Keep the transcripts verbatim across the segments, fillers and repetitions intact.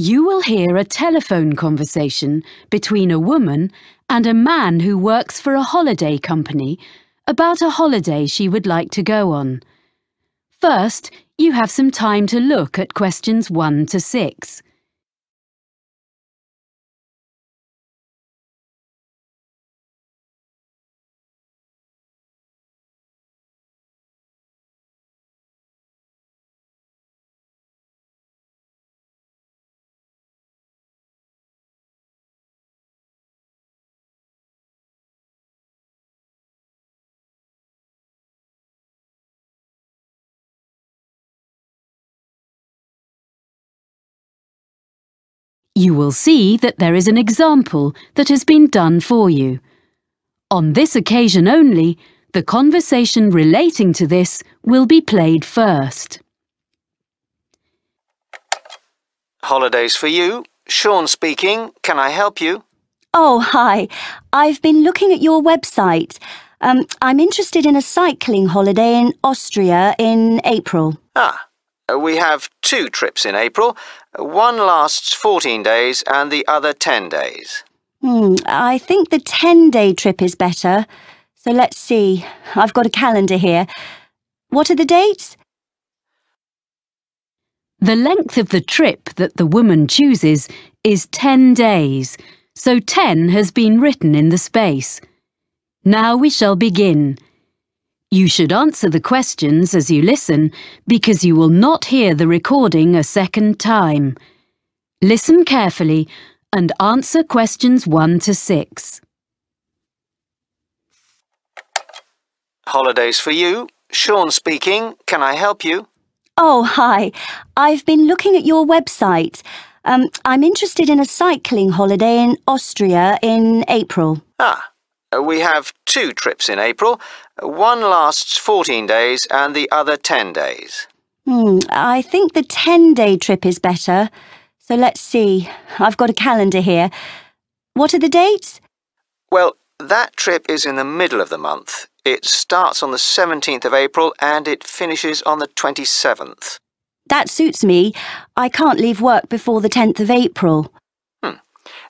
you will hear a telephone conversation between a woman and a man who works for a holiday company about a holiday she would like to go on. First, you have some time to look at questions one to six. You will see that there is an example that has been done for you. On this occasion only, the conversation relating to this will be played first. Holidays for you. Sean speaking. Can I help you? Oh, hi. I've been looking at your website. Um, I'm interested in a cycling holiday in Austria in April. Ah. We have two trips in April. One lasts fourteen days and the other ten days. Hmm, I think the ten-day trip is better. So let's see. I've got a calendar here. What are the dates? The length of the trip that the woman chooses is ten days, so ten has been written in the space. Now we shall begin. You should answer the questions as you listen, because you will not hear the recording a second time. Listen carefully and answer questions one to six. Holidays for you. Sean speaking. Can I help you? Oh, hi. I've been looking at your website. Um, I'm interested in a cycling holiday in Austria in April. Ah. We have two trips in April. One lasts fourteen days and the other ten days. Hmm, I think the ten-day trip is better. So let's see. I've got a calendar here. What are the dates? Well, that trip is in the middle of the month. It starts on the seventeenth of April and it finishes on the twenty-seventh. That suits me. I can't leave work before the tenth of April. Hmm.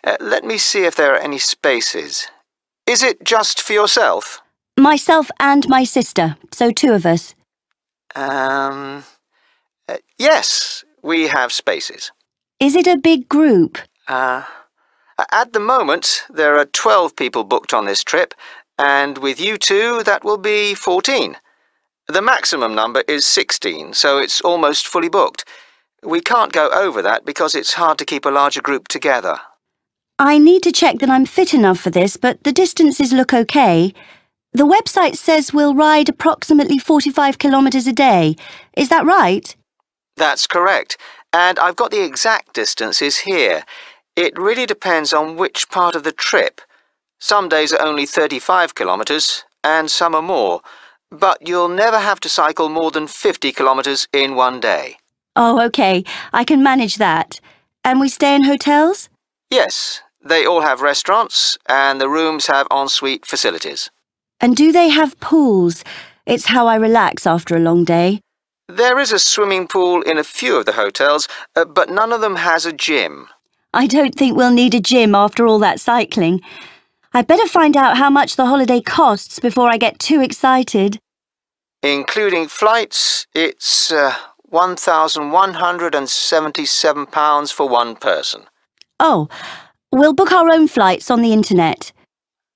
Uh, let me see if there are any spaces. Is it just for yourself? Myself and my sister, so two of us. Um, uh, yes, we have spaces. Is it a big group? Uh, at the moment, there are twelve people booked on this trip, and with you two, that will be fourteen. The maximum number is sixteen, so it's almost fully booked. We can't go over that because it's hard to keep a larger group together. I need to check that I'm fit enough for this, but the distances look okay. The website says we'll ride approximately forty-five kilometres a day. Is that right? That's correct. And I've got the exact distances here. It really depends on which part of the trip. Some days are only thirty-five kilometres, and some are more. But you'll never have to cycle more than fifty kilometres in one day. Oh, okay. I can manage that. And we stay in hotels? Yes. They all have restaurants, and the rooms have ensuite facilities. And do they have pools? It's how I relax after a long day. There is a swimming pool in a few of the hotels, uh, but none of them has a gym. I don't think we'll need a gym after all that cycling. I'd better find out how much the holiday costs before I get too excited. Including flights, it's uh, one thousand one hundred and seventy-seven pounds for one person. Oh, we'll book our own flights on the internet.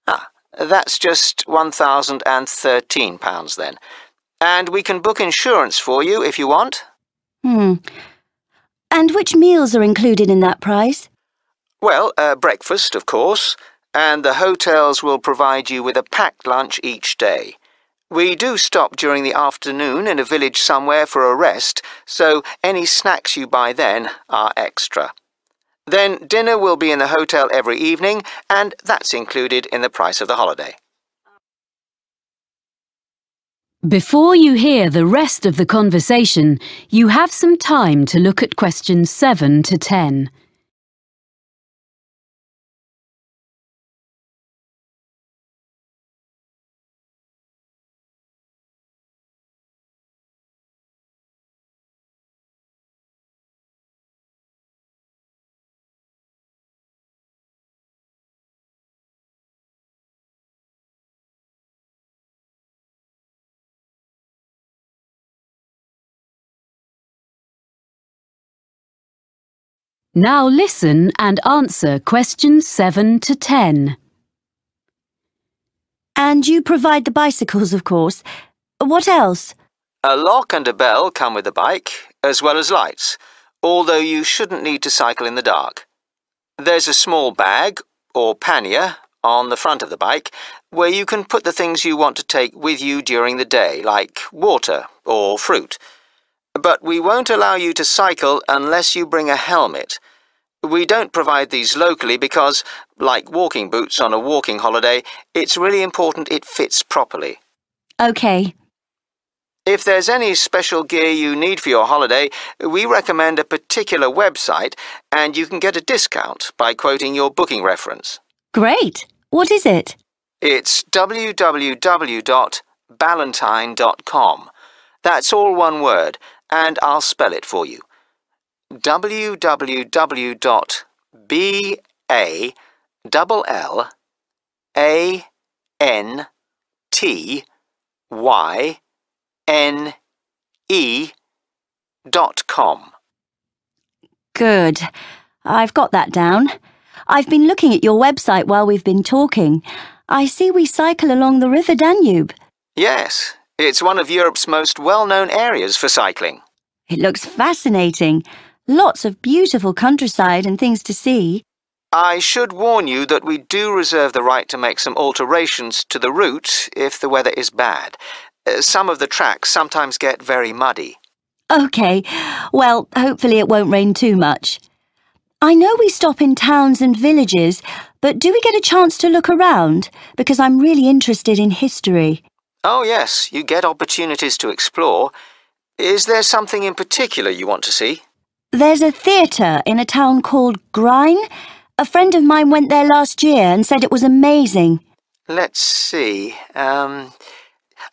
Ah, that's just one thousand and thirteen pounds then. And we can book insurance for you if you want. Hmm. And which meals are included in that price? Well, uh, breakfast, of course, and the hotels will provide you with a packed lunch each day. We do stop during the afternoon in a village somewhere for a rest, so any snacks you buy then are extra. Then dinner will be in the hotel every evening, and that's included in the price of the holiday. Before you hear the rest of the conversation, you have some time to look at questions seven to ten. Now listen and answer questions seven to ten. And you provide the bicycles, of course. What else? A lock and a bell come with the bike, as well as lights, although you shouldn't need to cycle in the dark. There's a small bag, or pannier, on the front of the bike, where you can put the things you want to take with you during the day, like water or fruit. But we won't allow you to cycle unless you bring a helmet. We don't provide these locally because, like walking boots on a walking holiday, it's really important it fits properly. Okay. If there's any special gear you need for your holiday, we recommend a particular website, and you can get a discount by quoting your booking reference. Great. What is it? It's w w w dot ballantine dot com. That's all one word, and I'll spell it for you. w w w dot ballantine dot com. Good. I've got that down. I've been looking at your website while we've been talking. I see we cycle along the River Danube. Yes, it's one of Europe's most well-known areas for cycling. It looks fascinating. Lots of beautiful countryside and things to see. I should warn you that we do reserve the right to make some alterations to the route if the weather is bad. Some of the tracks sometimes get very muddy. OK. Well, hopefully it won't rain too much. I know we stop in towns and villages, but do we get a chance to look around? Because I'm really interested in history. Oh, yes. You get opportunities to explore. Is there something in particular you want to see? There's a theatre in a town called Grine. A friend of mine went there last year and said it was amazing. Let's see. Um...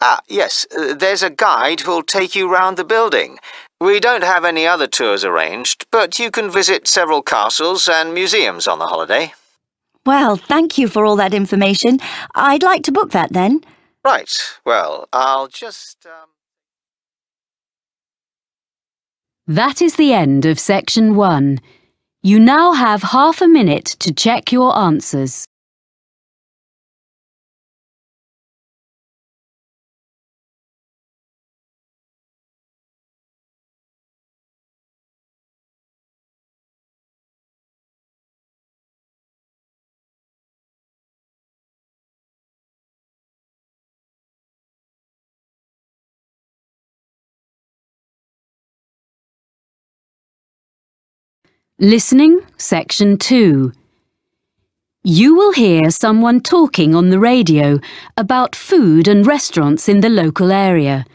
Ah, yes, there's a guide who'll take you round the building. We don't have any other tours arranged, but you can visit several castles and museums on the holiday. Well, thank you for all that information. I'd like to book that then. Right. Well, I'll just... Um... That is the end of section one. You now have half a minute to check your answers. Listening, Section two. You will hear someone talking on the radio about food and restaurants in the local area.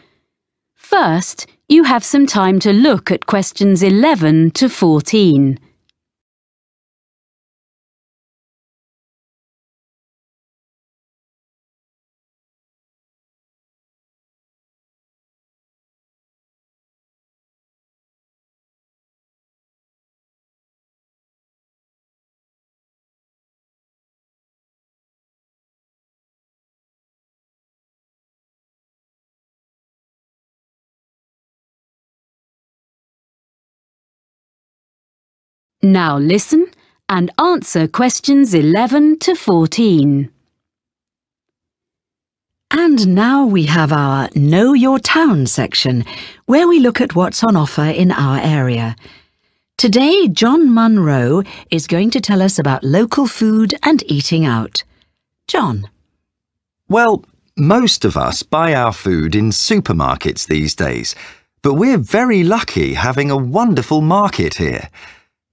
First, you have some time to look at questions eleven to fourteen. Now listen and answer questions eleven to fourteen. And now we have our Know Your Town section, where we look at what's on offer in our area. Today, John Munro is going to tell us about local food and eating out. John. Well, most of us buy our food in supermarkets these days, but we're very lucky having a wonderful market here.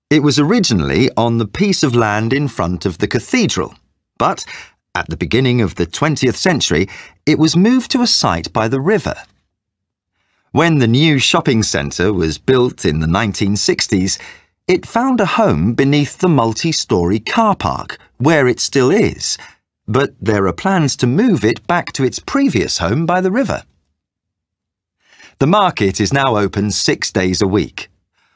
It was originally on the piece of land in front of the cathedral, but at the beginning of the twentieth century, it was moved to a site by the river. When the new shopping centre was built in the nineteen sixties, it found a home beneath the multi-storey car park, where it still is, but there are plans to move it back to its previous home by the river. The market is now open six days a week.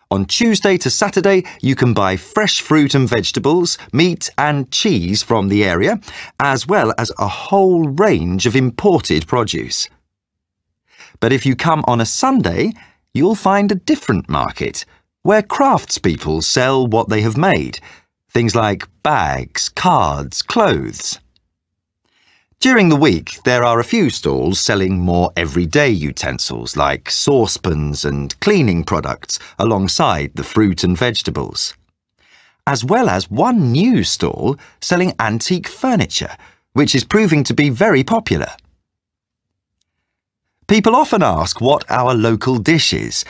On Tuesday to Saturday, you can buy fresh fruit and vegetables, meat and cheese from the area, as well as a whole range of imported produce. But if you come on a Sunday, you'll find a different market, where craftspeople sell what they have made, things like bags, cards, clothes. During the week, there are a few stalls selling more everyday utensils like saucepans and cleaning products alongside the fruit and vegetables, as well as one new stall selling antique furniture, which is proving to be very popular. People often ask what our local dish is.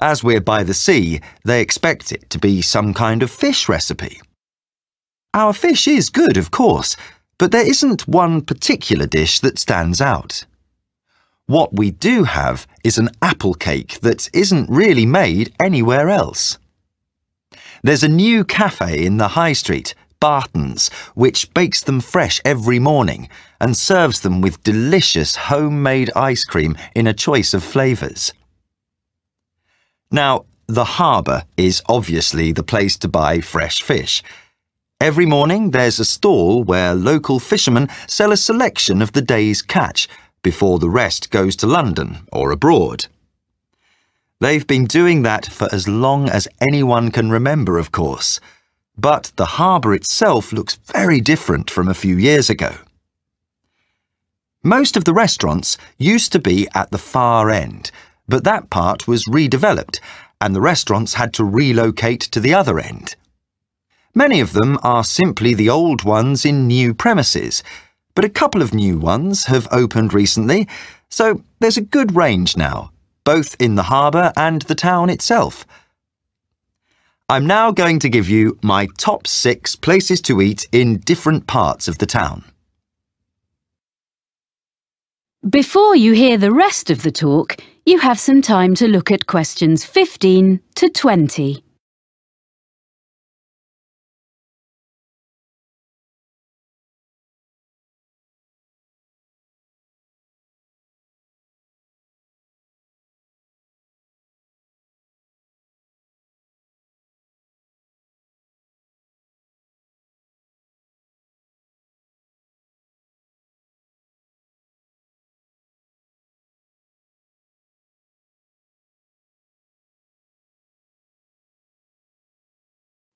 As we're by the sea, they expect it to be some kind of fish recipe. Our fish is good, of course, but there isn't one particular dish that stands out. What we do have is an apple cake that isn't really made anywhere else. There's a new cafe in the high street, Barton's, which bakes them fresh every morning and serves them with delicious homemade ice cream in a choice of flavours. Now, the harbour is obviously the place to buy fresh fish. Every morning there's a stall where local fishermen sell a selection of the day's catch before the rest goes to London or abroad. They've been doing that for as long as anyone can remember, of course. But the harbour itself looks very different from a few years ago. Most of the restaurants used to be at the far end, but that part was redeveloped and the restaurants had to relocate to the other end. Many of them are simply the old ones in new premises, but a couple of new ones have opened recently, so there's a good range now, both in the harbour and the town itself. I'm now going to give you my top six places to eat in different parts of the town. Before you hear the rest of the talk, you have some time to look at questions fifteen to twenty.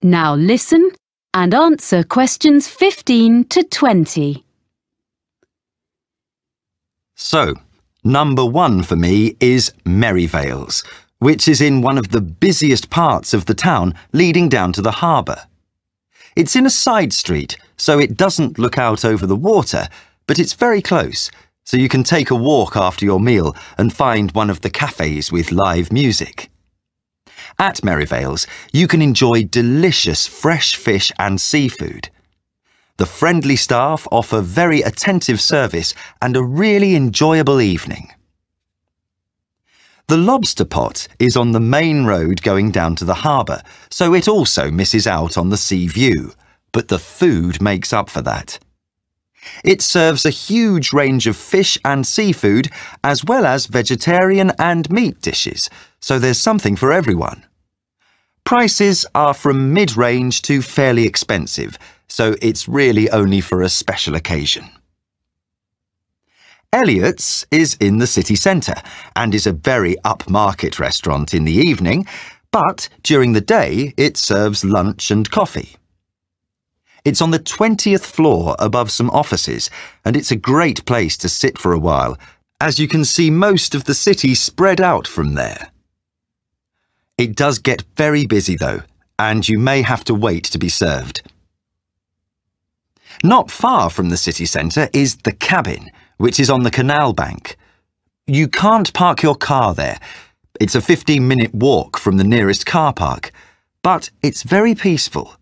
Now listen and answer questions fifteen to twenty. So, number one for me is Merivale's, which is in one of the busiest parts of the town leading down to the harbour. It's in a side street, so it doesn't look out over the water, but it's very close, so you can take a walk after your meal and find one of the cafes with live music. At Merivale's, you can enjoy delicious fresh fish and seafood. The friendly staff offer very attentive service and a really enjoyable evening. The Lobster Pot is on the main road going down to the harbour, so it also misses out on the sea view, but the food makes up for that. It serves a huge range of fish and seafood, as well as vegetarian and meat dishes, so there's something for everyone. Prices are from mid-range to fairly expensive, so it's really only for a special occasion. Elliot's is in the city centre and is a very upmarket restaurant in the evening, but during the day it serves lunch and coffee. It's on the twentieth floor above some offices, and it's a great place to sit for a while, as you can see most of the city spread out from there. It does get very busy though, and you may have to wait to be served. Not far from the city centre is the Cabin, which is on the canal bank. You can't park your car there. It's a fifteen minute walk from the nearest car park, but it's very peaceful.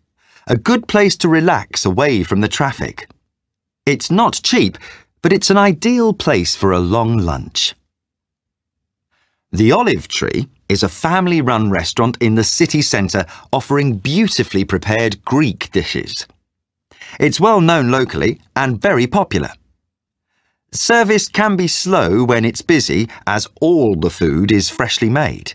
A good place to relax away from the traffic. It's not cheap, but it's an ideal place for a long lunch. The Olive Tree is a family-run restaurant in the city centre offering beautifully prepared Greek dishes. It's well known locally and very popular. Service can be slow when it's busy, as all the food is freshly made.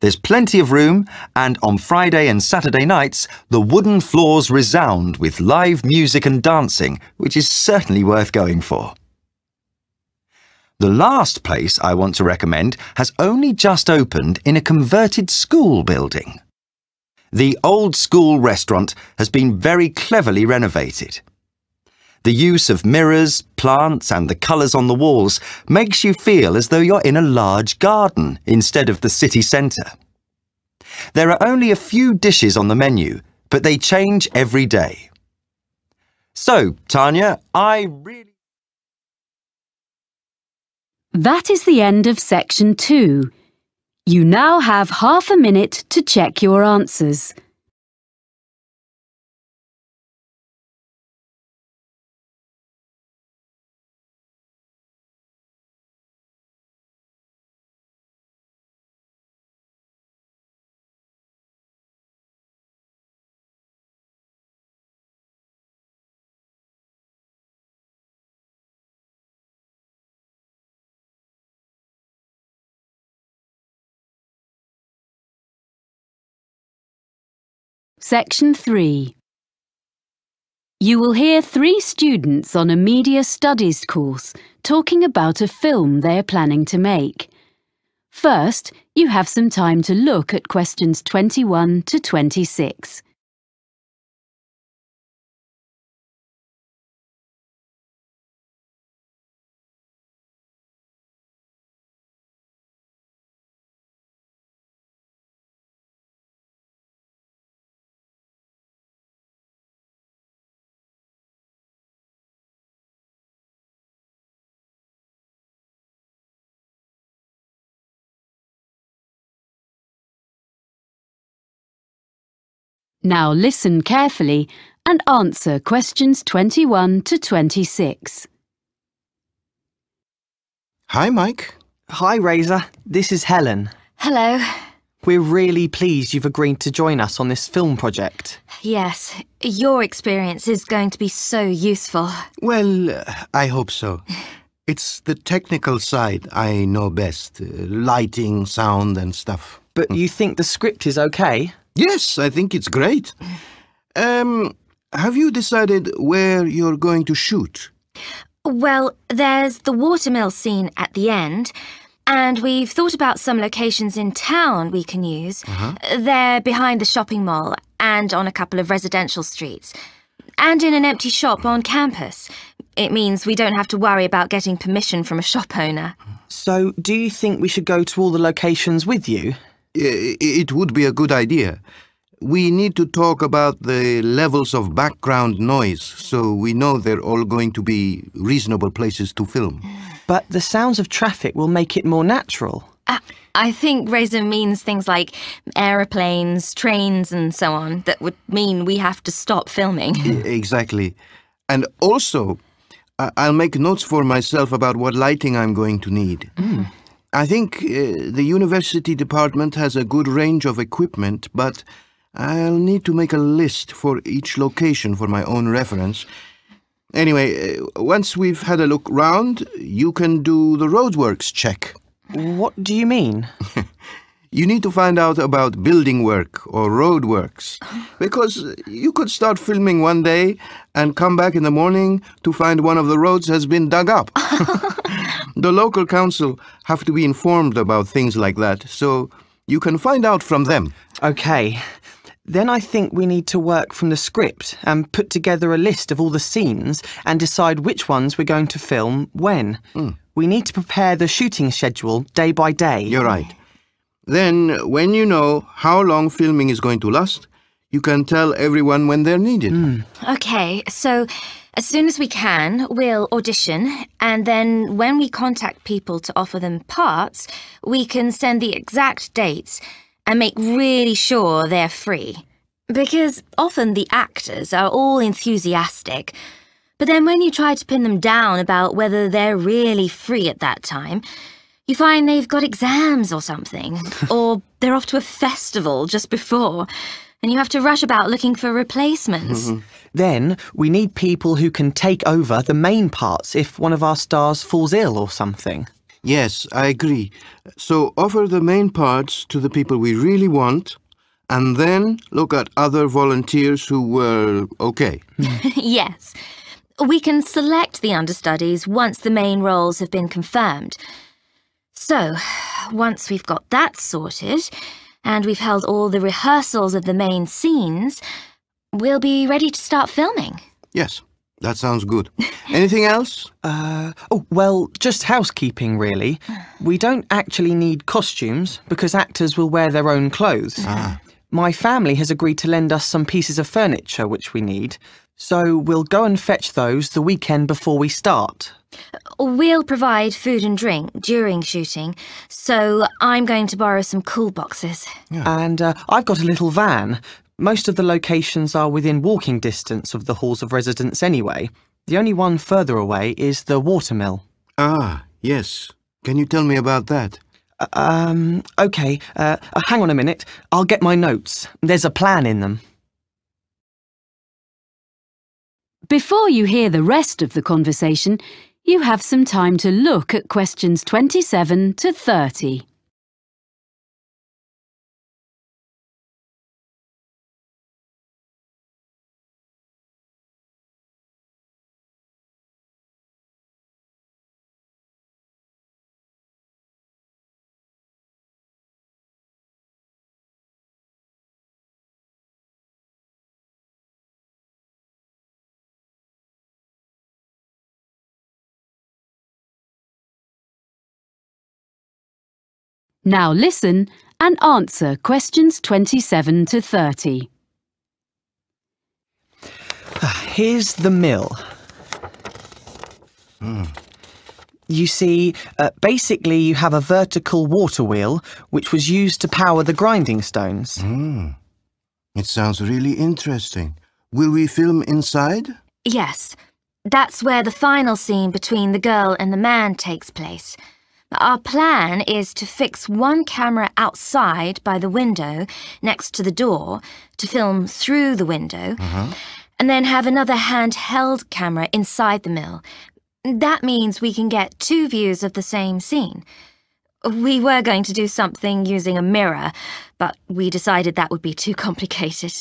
There's plenty of room, and on Friday and Saturday nights, the wooden floors resound with live music and dancing, which is certainly worth going for. The last place I want to recommend has only just opened in a converted school building. The old school restaurant has been very cleverly renovated. The use of mirrors, plants and the colours on the walls makes you feel as though you're in a large garden instead of the city centre. There are only a few dishes on the menu, but they change every day. So, Tanya, I really... That is the end of section two. You now have half a minute to check your answers. Section three. You will hear three students on a media studies course talking about a film they are planning to make. First, you have some time to look at questions twenty-one to twenty-six. Now listen carefully and answer questions twenty-one to twenty-six. Hi, Mike. Hi, Razor. This is Helen. Hello. We're really pleased you've agreed to join us on this film project. Yes, your experience is going to be so useful. Well, uh, I hope so. It's the technical side I know best. Uh, lighting, sound and stuff. But you think the script is okay? Yes, I think it's great. Um, have you decided where you're going to shoot? Well, there's the watermill scene at the end, and we've thought about some locations in town we can use. Uh-huh. They're behind the shopping mall and on a couple of residential streets, and in an empty shop on campus. It means we don't have to worry about getting permission from a shop owner. So, do you think we should go to all the locations with you? It would be a good idea. We need to talk about the levels of background noise, so we know they're all going to be reasonable places to film. But the sounds of traffic will make it more natural. Uh, I think Reza means things like aeroplanes, trains and so on, that would mean we have to stop filming. Exactly. And also, I'll make notes for myself about what lighting I'm going to need. Mm. I think uh, the university department has a good range of equipment, but I'll need to make a list for each location for my own reference. Anyway, uh, once we've had a look round, you can do the roadworks check. What do you mean? You need to find out about building work or roadworks, because you could start filming one day and come back in the morning to find one of the roads has been dug up. The local council have to be informed about things like that, so you can find out from them. OK. Then I think we need to work from the script and put together a list of all the scenes and decide which ones we're going to film when. Mm. We need to prepare the shooting schedule day by day. You're right. Then, when you know how long filming is going to last, you can tell everyone when they're needed. Mm. OK, so... as soon as we can, we'll audition, and then when we contact people to offer them parts, we can send the exact dates and make really sure they're free. Because often the actors are all enthusiastic, but then when you try to pin them down about whether they're really free at that time, you find they've got exams or something, or they're off to a festival just before. And you have to rush about looking for replacements. Mm-hmm. Then we need people who can take over the main parts if one of our stars falls ill or something. Yes, I agree. So offer the main parts to the people we really want, and then look at other volunteers who were okay. Yes. We can select the understudies once the main roles have been confirmed. So, once we've got that sorted, and we've held all the rehearsals of the main scenes, we'll be ready to start filming. Yes, that sounds good. Anything else? Uh, oh, well, just housekeeping, really. We don't actually need costumes, because actors will wear their own clothes. Ah. My family has agreed to lend us some pieces of furniture which we need, so we'll go and fetch those the weekend before we start. We'll provide food and drink during shooting, so I'm going to borrow some cool boxes. Yeah. And uh, I've got a little van. Most of the locations are within walking distance of the halls of residence anyway. The only one further away is the watermill. Ah, yes. Can you tell me about that? Uh, um, OK. Uh, hang on a minute. I'll get my notes. There's a plan in them. Before you hear the rest of the conversation, you have some time to look at questions twenty-seven to thirty. Now listen and answer questions twenty-seven to thirty. Here's the mill. Mm. You see, uh, basically you have a vertical water wheel which was used to power the grinding stones. Mm. It sounds really interesting. Will we film inside? Yes. That's where the final scene between the girl and the man takes place. Our plan is to fix one camera outside by the window next to the door to film through the window, uh-huh. and then have another handheld camera inside the mill. That means we can get two views of the same scene. We were going to do something using a mirror, but we decided that would be too complicated.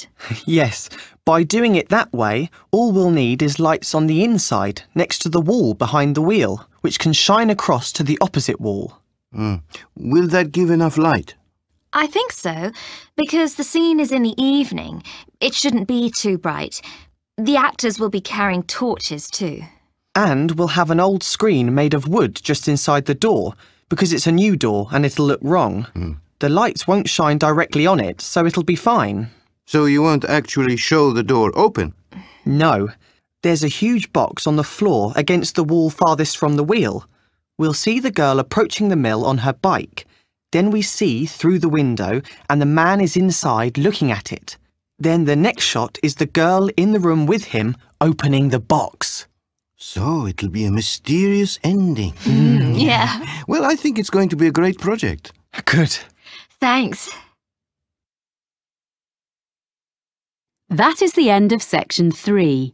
Yes, by doing it that way, all we'll need is lights on the inside, next to the wall behind the wheel, which can shine across to the opposite wall. Mm. Will that give enough light? I think so, because the scene is in the evening. It shouldn't be too bright. The actors will be carrying torches too. And we'll have an old screen made of wood just inside the door, because it's a new door and it'll look wrong. Mm. The lights won't shine directly on it, so it'll be fine. So you won't actually show the door open? No. There's a huge box on the floor against the wall farthest from the wheel. We'll see the girl approaching the mill on her bike. Then we see through the window and the man is inside looking at it. Then the next shot is the girl in the room with him opening the box. So it'll be a mysterious ending. Mm, yeah. Well, I think it's going to be a great project. Good. Thanks. That is the end of section three.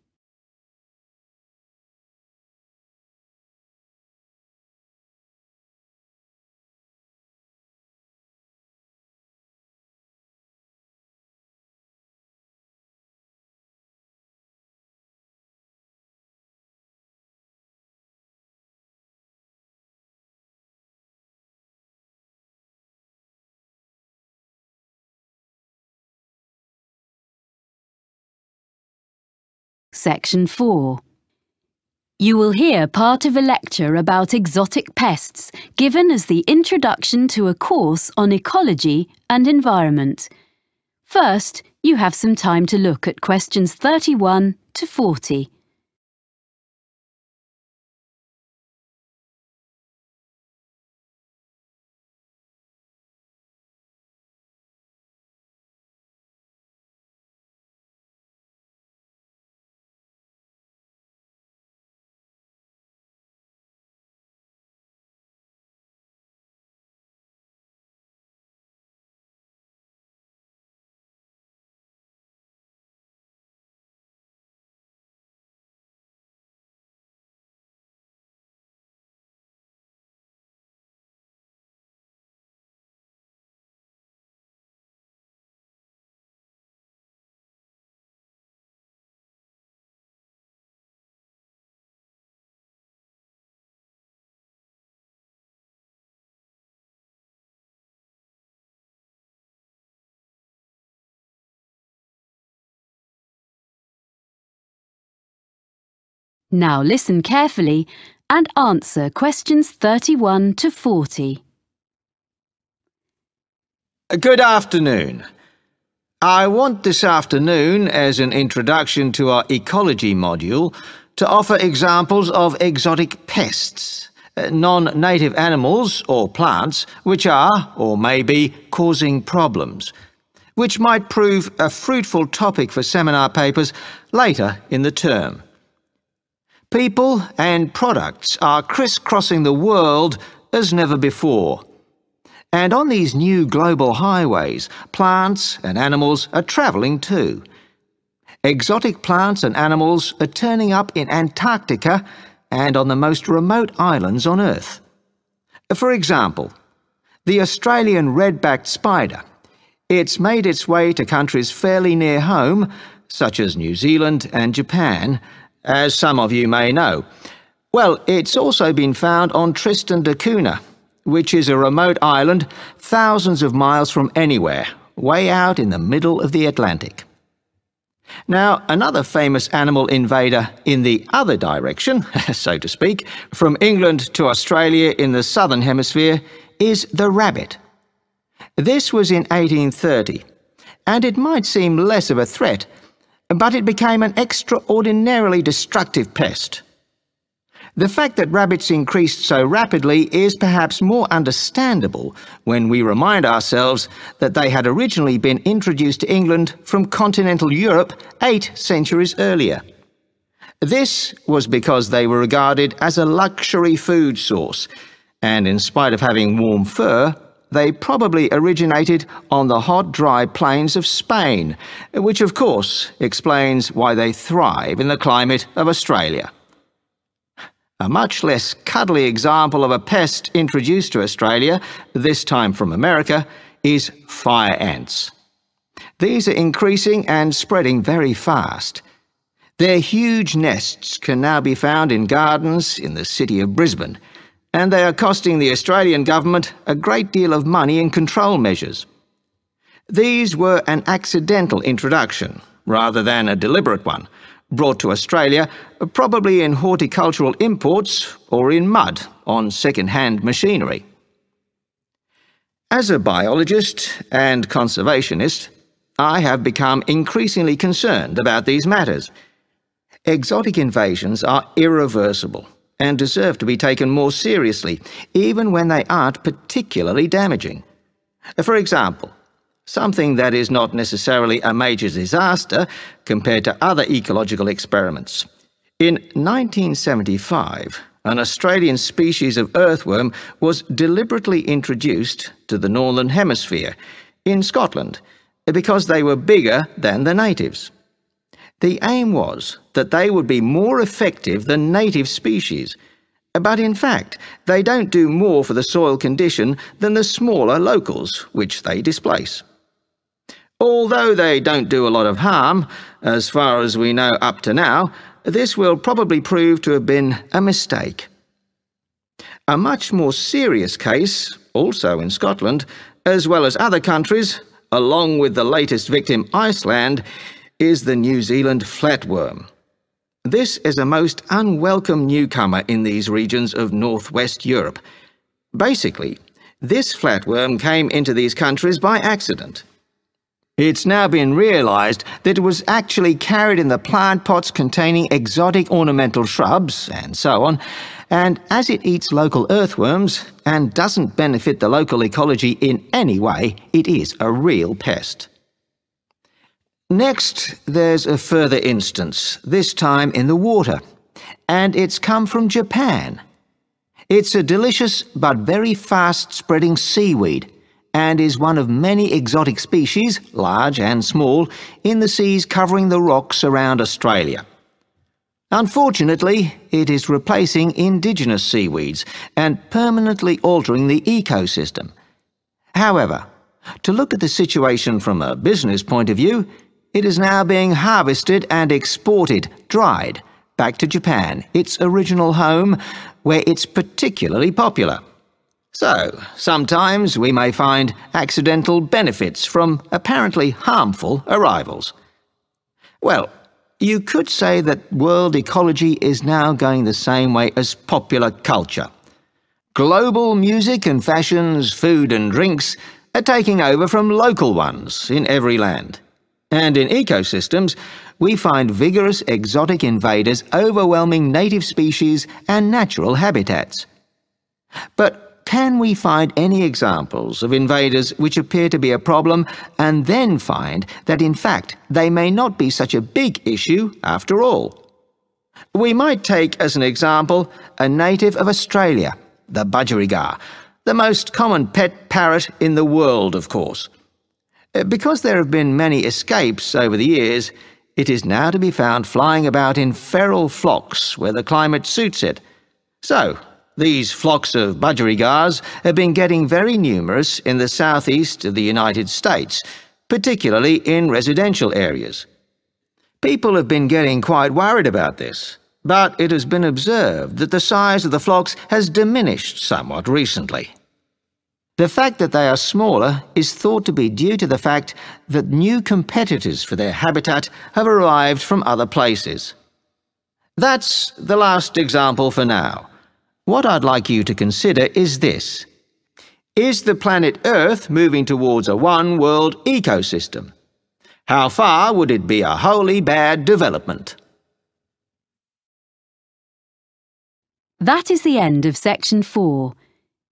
Section four. You will hear part of a lecture about exotic pests given as the introduction to a course on ecology and environment. First, you have some time to look at questions thirty-one to forty. Now listen carefully and answer questions thirty-one to forty. Good afternoon. I want this afternoon, as an introduction to our ecology module, to offer examples of exotic pests, non-native animals or plants which are, or may be, causing problems, which might prove a fruitful topic for seminar papers later in the term. People and products are crisscrossing the world as never before. And on these new global highways, plants and animals are travelling too. Exotic plants and animals are turning up in Antarctica and on the most remote islands on Earth. For example, the Australian red-backed spider. It's made its way to countries fairly near home, such as New Zealand and Japan, as some of you may know. Well, it's also been found on Tristan da Cunha, which is a remote island thousands of miles from anywhere, way out in the middle of the Atlantic. Now, another famous animal invader in the other direction, so to speak, from England to Australia in the southern hemisphere, is the rabbit. This was in eighteen thirty, and it might seem less of a threat, but it became an extraordinarily destructive pest. The fact that rabbits increased so rapidly is perhaps more understandable when we remind ourselves that they had originally been introduced to England from continental Europe eight centuries earlier. This was because they were regarded as a luxury food source, and in spite of having warm fur, they probably originated on the hot, dry plains of Spain, which of course explains why they thrive in the climate of Australia. A much less cuddly example of a pest introduced to Australia, this time from America, is fire ants. These are increasing and spreading very fast. Their huge nests can now be found in gardens in the city of Brisbane, and they are costing the Australian government a great deal of money in control measures. These were an accidental introduction, rather than a deliberate one, brought to Australia, probably in horticultural imports or in mud on second-hand machinery. As a biologist and conservationist, I have become increasingly concerned about these matters. Exotic invasions are irreversible and deserve to be taken more seriously, even when they aren't particularly damaging. For example, something that is not necessarily a major disaster compared to other ecological experiments. In nineteen seventy-five, an Australian species of earthworm was deliberately introduced to the Northern Hemisphere, in Scotland, because they were bigger than the natives. The aim was that they would be more effective than native species, but in fact, they don't do more for the soil condition than the smaller locals which they displace. Although they don't do a lot of harm, as far as we know up to now, this will probably prove to have been a mistake. A much more serious case, also in Scotland, as well as other countries, along with the latest victim, Iceland, is the New Zealand flatworm. This is a most unwelcome newcomer in these regions of northwest Europe. Basically, this flatworm came into these countries by accident. It's now been realised that it was actually carried in the plant pots containing exotic ornamental shrubs and so on, and as it eats local earthworms and doesn't benefit the local ecology in any way, it is a real pest. Next, there's a further instance, this time in the water, and it's come from Japan. It's a delicious but very fast-spreading seaweed, and is one of many exotic species, large and small, in the seas covering the rocks around Australia. Unfortunately, it is replacing indigenous seaweeds and permanently altering the ecosystem. However, to look at the situation from a business point of view, it is now being harvested and exported, dried, back to Japan, its original home, where it's particularly popular. So, sometimes we may find accidental benefits from apparently harmful arrivals. Well, You could say that world ecology is now going the same way as popular culture. Global music and fashions, food and drinks are taking over from local ones in every land. And in ecosystems, we find vigorous exotic invaders overwhelming native species and natural habitats. But can we find any examples of invaders which appear to be a problem and then find that in fact they may not be such a big issue after all? We might take as an example a native of Australia, the budgerigar, the most common pet parrot in the world, of course. Because there have been many escapes over the years, it is now to be found flying about in feral flocks where the climate suits it. So, these flocks of budgerigars have been getting very numerous in the southeast of the United States, particularly in residential areas. People have been getting quite worried about this, but it has been observed that the size of the flocks has diminished somewhat recently. The fact that they are smaller is thought to be due to the fact that new competitors for their habitat have arrived from other places. That's the last example for now. What I'd like you to consider is this. Is the planet Earth moving towards a one-world ecosystem? How far would it be a wholly bad development? That is the end of section four.